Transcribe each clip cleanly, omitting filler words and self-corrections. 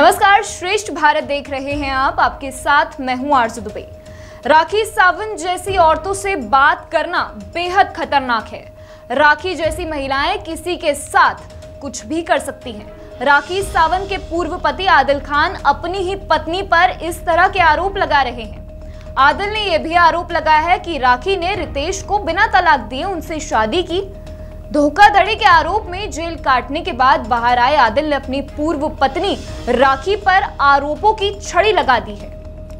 नमस्कार, श्रेष्ठ भारत देख रहे हैं आप। आपके साथ मैं हूं आरजु दुबे। राखी सावंत जैसी औरतों से बात करना बेहद खतरनाक है। राखी जैसी महिलाएं किसी के साथ कुछ भी कर सकती हैं। राखी सावंत के पूर्व पति आदिल खान अपनी ही पत्नी पर इस तरह के आरोप लगा रहे हैं। आदिल ने यह भी आरोप लगाया है कि राखी ने रितेश को बिना तलाक दिए उनसे शादी की। धोखाधड़ी के आरोप में जेल काटने के बाद बाहर आए आदिल ने अपनी पूर्व पत्नी राखी पर आरोपों की छड़ी लगा दी है।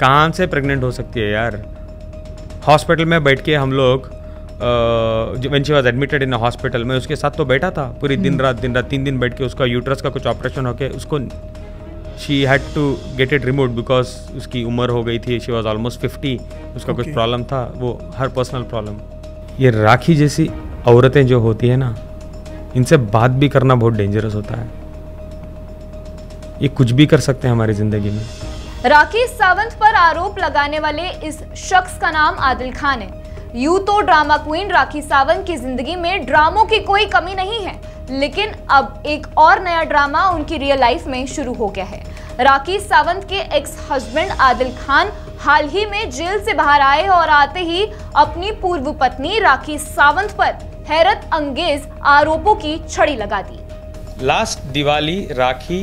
कहाँ से प्रेग्नेंट हो सकती है यार? हॉस्पिटल में बैठ के हम लोग when she was admitted in a hospital, मैं उसके साथ तो बैठा था पूरी दिन रात 3 दिन बैठ के उसका यूट्रस का कुछ ऑपरेशन होके उसको she had to get it removed because उसकी उम्र हो गई थी। she was almost 50। उसका कुछ प्रॉब्लम था, वो हर पर्सनल प्रॉब्लम। ये राखी जैसी औरतें जो होती है ना, इनसे बात भी करना बहुत डेंजरस होता है। ये कुछ भी कर सकते हैं हमारी जिंदगी में। राखी सावंत पर आरोप लगाने वाले इस शख्स का नाम आदिल खान है। यूं तो ड्रामा क्वीन राखी सावंत की जिंदगी में ड्रामों की कोई कमी नहीं है, लेकिन अब एक और नया ड्रामा उनकी रियल लाइफ में शुरू हो गया है। राखी सावंत के एक्स हस्बैंड आदिल खान हाल ही में जेल से बाहर आए और आते ही अपनी पूर्व पत्नी राखी सावंत पर हैरत अंगेज आरोपों की छड़ी लगा दी। लास्ट दिवाली राखी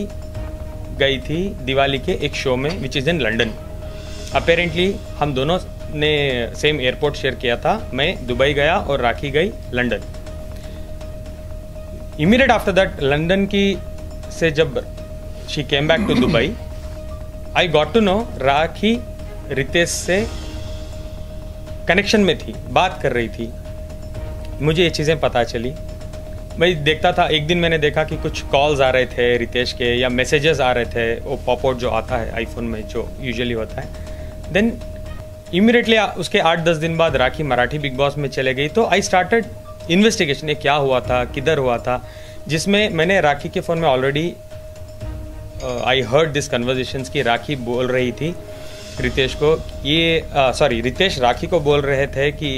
गई थी दिवाली के एक शो में, which is in London. Apparently हम दोनों ने सेम एयरपोर्ट शेयर किया था। मैं दुबई गया और राखी गई London. Immediate after that London की से जब she came back to Dubai, I got to know Rakhi Ritesh से कनेक्शन में थी, बात कर रही थी। मुझे ये चीज़ें पता चली। मैं देखता था, एक दिन मैंने देखा कि कुछ कॉल्स आ रहे थे रितेश के या मैसेजेस आ रहे थे, वो पॉपआउट जो आता है आईफोन में जो यूजुअली होता है। देन इमीडिएटली उसके 8-10 दिन बाद राखी मराठी बिग बॉस में चले गई, तो आई स्टार्टेड इन्वेस्टिगेशन, ये क्या हुआ था, किधर हुआ था, जिसमें मैंने राखी के फ़ोन में already I heard this conversations कि राखी बोल रही थी रितेश को, ये सॉरी रितेश राखी को बोल रहे थे कि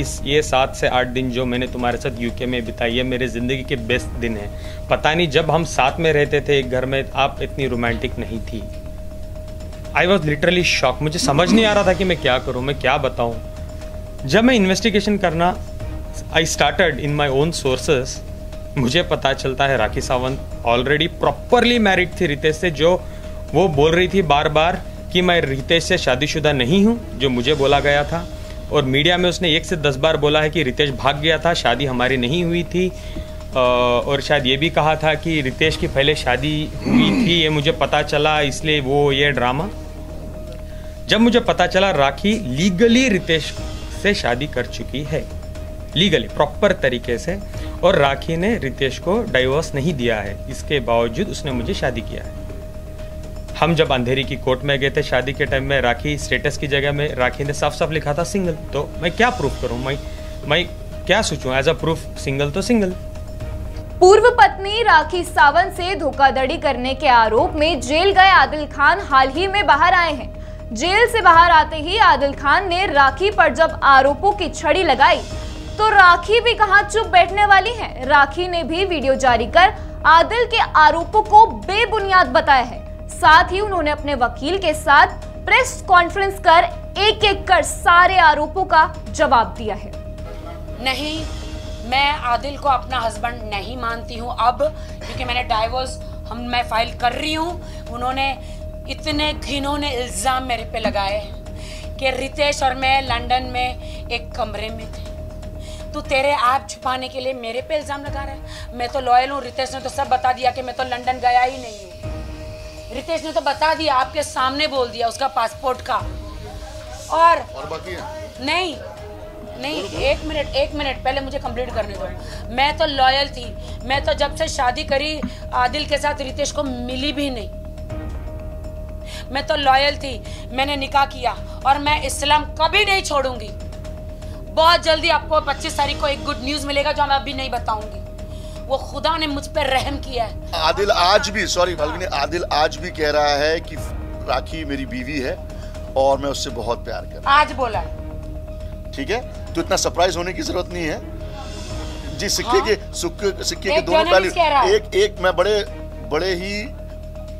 इस ये 7 से 8 दिन जो मैंने तुम्हारे साथ यूके में बिताई है मेरे ज़िंदगी के बेस्ट दिन है। पता नहीं जब हम साथ में रहते थे एक घर में आप इतनी रोमांटिक नहीं थी। I was literally shock. मुझे समझ नहीं आ रहा था कि मैं क्या करूँ, मैं क्या बताऊँ। जब मैं इन्वेस्टिगेशन करना I started in my own sources, मुझे पता चलता है Rakhi Sawant already properly married थी रितेश से। जो वो बोल रही थी बार बार कि मैं रितेश से शादीशुदा नहीं हूँ, जो मुझे बोला गया था, और मीडिया में उसने 1 से 10 बार बोला है कि रितेश भाग गया था, शादी हमारी नहीं हुई थी, और शायद ये भी कहा था कि रितेश की पहले शादी हुई थी, ये मुझे पता चला इसलिए वो ये ड्रामा। जब मुझे पता चला राखी लीगली रितेश से शादी कर चुकी है, लीगली प्रॉपर तरीके से, और राखी ने रितेश को डाइवोर्स नहीं दिया है, इसके बावजूद उसने मुझे शादी किया है। हम जब अंधेरी की कोर्ट में गए थे शादी के टाइम में, राखी स्टेटस की जगह में राखी ने साफ साफ लिखा था सिंगल। तो मैं क्या प्रूफ करूँ, मैं क्या सोचूँ एज अ प्रूफ? सिंगल तो सिंगल। पूर्व पत्नी राखी सावंत से धोखाधड़ी करने के आरोप में जेल गए आदिल खान हाल ही में बाहर आए हैं। जेल से बाहर आते ही आदिल खान ने राखी पर जब आरोपों की छड़ी लगाई तो राखी भी कहां चुप बैठने वाली है। राखी ने भी वीडियो जारी कर आदिल के आरोपों को बेबुनियाद बताया है। साथ ही उन्होंने अपने वकील के साथ प्रेस कॉन्फ्रेंस कर एक-एक कर सारे आरोपों का जवाब दिया है। नहीं, मैं आदिल को अपना हस्बैंड नहीं मानती हूँ अब, क्योंकि मैंने डाइवोर्स मैं फाइल कर रही हूँ। उन्होंने इतने घिनौने इल्ज़ाम मेरे पे लगाए कि रितेश और मैं लंदन में एक कमरे में थे, तो तेरे ऐप छुपाने के लिए मेरे पे इल्ज़ाम लगा रहा है। मैं तो लॉयल हूँ, रितेश ने तो सब बता दिया कि मैं तो लंदन गया ही नहीं हूँ। रितेश ने तो बता दिया, आपके सामने बोल दिया उसका पासपोर्ट का। और बाकी है? नहीं, एक मिनट पहले मुझे कंप्लीट करने दो। मैं तो लॉयल थी, मैं तो जब से शादी करी आदिल के साथ रितेश को मिली भी नहीं। मैं तो लॉयल थी, मैंने निकाह किया और मैं इस्लाम कभी नहीं छोड़ूंगी। बहुत जल्दी आपको 25 तारीख को एक गुड न्यूज़ मिलेगा जो मैं अभी नहीं बताऊंगी। वो खुदा ने मुझ पर रहम किया है। आदिल आज भी कह रहा है कि राखी मेरी बीवी है और मैं उससे बहुत प्यार करता हूं। आज बोला है। ठीक है, तो इतना सरप्राइज होने की जरूरत नहीं है जी। सिक्के के दोनों पहलू, एक मैं बड़े ही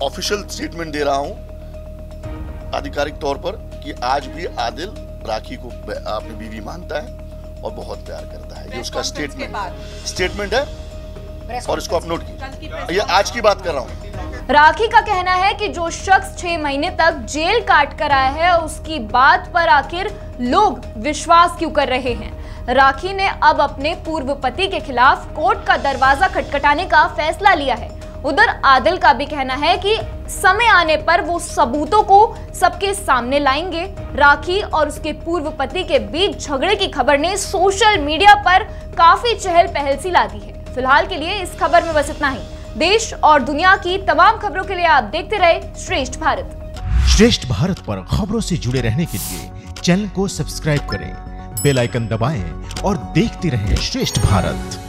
ऑफिशियल स्टेटमेंट दे रहा हूं आधिकारिक तौर पर कि आज भी आदिल राखी को अपनी बीवी मानता है और बहुत प्यार करता है। ये उसका स्टेटमेंट है और इसको आप नोट कीजिए, ये आज की बात कर रहा हूँ। राखी का कहना है कि जो शख्स 6 महीने तक जेल काट कर आया है उसकी बात पर आखिर लोग विश्वास क्यों कर रहे हैं। राखी ने अब अपने पूर्व पति के खिलाफ कोर्ट का दरवाजा खटखटाने का फैसला लिया है। उधर आदिल का भी कहना है कि समय आने पर वो सबूतों को सबके सामने लाएंगे। राखी और उसके पूर्व पति के बीच झगड़े की खबर ने सोशल मीडिया पर काफी चहल पहल सी ला दी है। फिलहाल के लिए इस खबर में बस इतना ही। देश और दुनिया की तमाम खबरों के लिए आप देखते रहे श्रेष्ठ भारत। श्रेष्ठ भारत पर खबरों से जुड़े रहने के लिए चैनल को सब्सक्राइब करें, बेल आइकन दबाएं और देखते रहें श्रेष्ठ भारत।